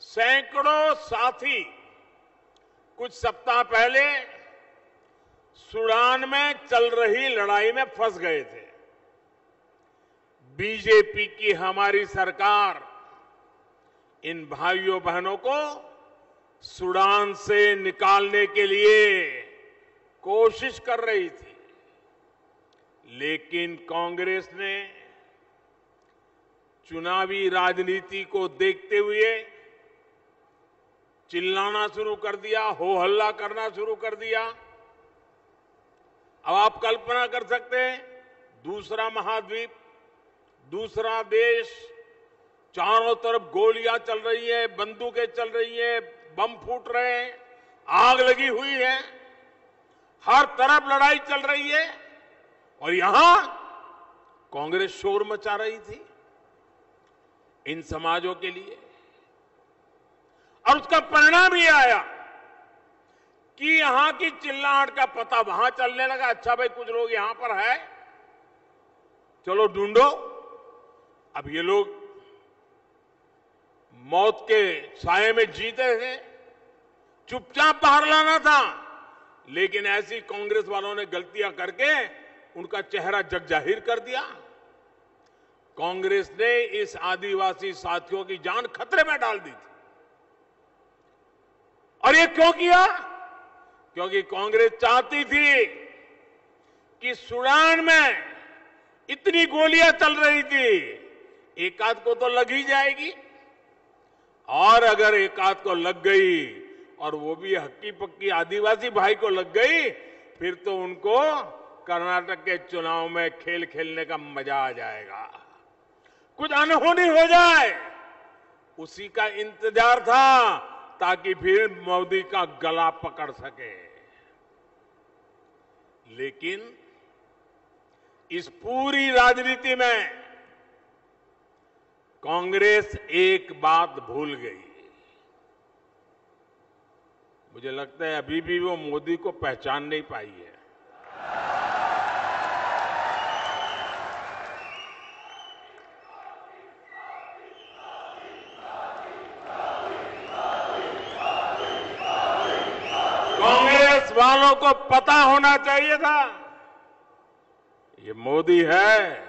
सैकड़ों साथी कुछ सप्ताह पहले सूडान में चल रही लड़ाई में फंस गए थे। बीजेपी की हमारी सरकार इन भाइयों बहनों को सूडान से निकालने के लिए कोशिश कर रही थी, लेकिन कांग्रेस ने चुनावी राजनीति को देखते हुए चिल्लाना शुरू कर दिया, हो हल्ला करना शुरू कर दिया। अब आप कल्पना कर सकते हैं, दूसरा महाद्वीप, दूसरा देश, चारों तरफ गोलियां चल रही है, बंदूकें चल रही है, बम फूट रहे हैं, आग लगी हुई है, हर तरफ लड़ाई चल रही है, और यहां कांग्रेस शोर मचा रही थी इन समाजों के लिए। और उसका परिणाम ये आया कि यहां की चिल्लाहट का पता वहां चलने लगा। अच्छा भाई, कुछ लोग यहां पर है, चलो ढूंढो। अब ये लोग मौत के साये में जीते थे, चुपचाप बाहर लाना था, लेकिन ऐसी कांग्रेस वालों ने गलतियां करके उनका चेहरा जग जाहिर कर दिया। कांग्रेस ने इस आदिवासी साथियों की जान खतरे में डाल दी थी। और ये क्यों किया? क्योंकि कांग्रेस चाहती थी कि सूडान में इतनी गोलियां चल रही थी, एकाध को तो लग ही जाएगी, और अगर एकाध को लग गई और वो भी हक्की पक्की आदिवासी भाई को लग गई, फिर तो उनको कर्नाटक के चुनाव में खेल खेलने का मजा आ जाएगा, कुछ अनहोनी हो जाए। उसी का इंतजार था ताकि फिर मोदी का गला पकड़ सके। लेकिन इस पूरी राजनीति में कांग्रेस एक बात भूल गई। मुझे लगता है अभी भी वो मोदी को पहचान नहीं पाई है। कांग्रेस वालों को पता होना चाहिए था ये मोदी है।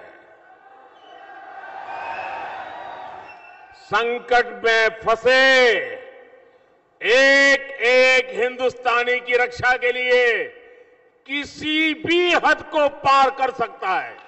संकट में फंसे एक एक हिंदुस्तानी की रक्षा के लिए किसी भी हद को पार कर सकता है।